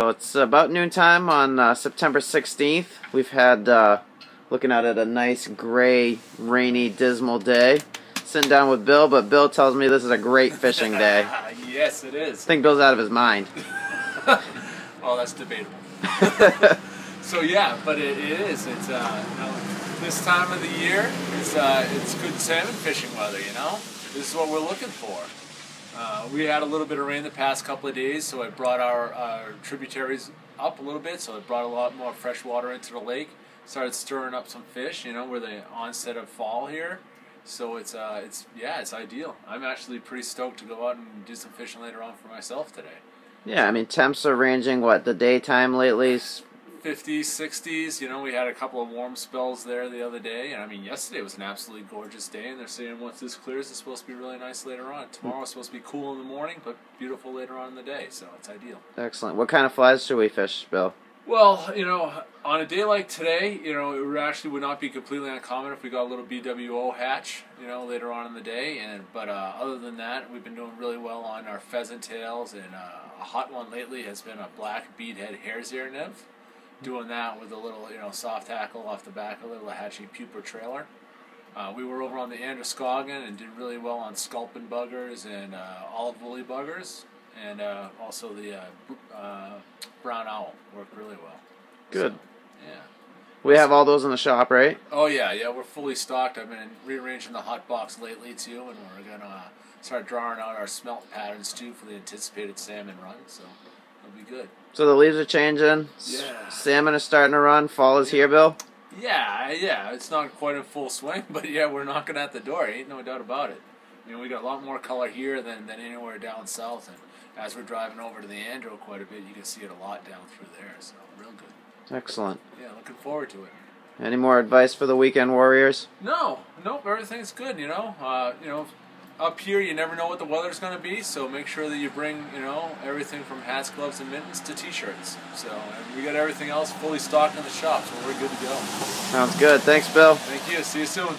So it's about noontime on September 16th. We've had, looking out at a nice gray, rainy, dismal day. Sitting down with Bill, but Bill tells me this is a great fishing day. Yes, it is. I think Bill's out of his mind. Well, that's debatable. So yeah, but it is. It's this time of the year, it's good salmon fishing weather, you know? This is what we're looking for. We had a little bit of rain the past couple of days, so it brought our tributaries up a little bit, so it brought a lot more fresh water into the lake. Started stirring up some fish, you know, we're the onset of fall here. So it's ideal. I'm actually pretty stoked to go out and do some fishing later on for myself today. Yeah, I mean, temps are ranging, what, the daytime lately? 50s, 60s, you know, we had a couple of warm spells there the other day, and I mean, yesterday was an absolutely gorgeous day, and they're saying once this clears, it's supposed to be really nice later on. Tomorrow it's supposed to be cool in the morning, but beautiful later on in the day, so it's ideal. Excellent. What kind of flies should we fish, Bill? Well, you know, on a day like today, you know, it actually would not be completely uncommon if we got a little BWO hatch, you know, later on in the day. But other than that, we've been doing really well on our pheasant tails, and a hot one lately has been a black beadhead hare's ear nymph. Doing that with a little, you know, soft hackle off the back, a little hatchy pupa trailer. We were over on the Androscoggin and did really well on sculpin buggers and olive woolly buggers. And also the brown owl worked really well. Good. So, yeah. We have all those in the shop, right? Oh, yeah. Yeah, we're fully stocked. I've been rearranging the hot box lately, too, and we're going to start drawing out our smelt patterns, too, for the anticipated salmon run. So it'll be good. So the leaves are changing. Yeah. Salmon is starting to run. Fall is here, Bill? Yeah, yeah. It's not quite in full swing, but, yeah, we're knocking at the door. Ain't no doubt about it. You know, we got a lot more color here than anywhere down south, and as we're driving over to the Andro quite a bit, you can see it a lot down through there, so real good. Excellent. Yeah, looking forward to it. Any more advice for the weekend warriors? No, nope, everything's good, you know. Up here you never know what the weather's going to be, so make sure that you bring, you know, everything from hats, gloves, and mittens to t-shirts. So we got everything else fully stocked in the shop, so we're good to go. Sounds good. Thanks, Bill. Thank you. See you soon.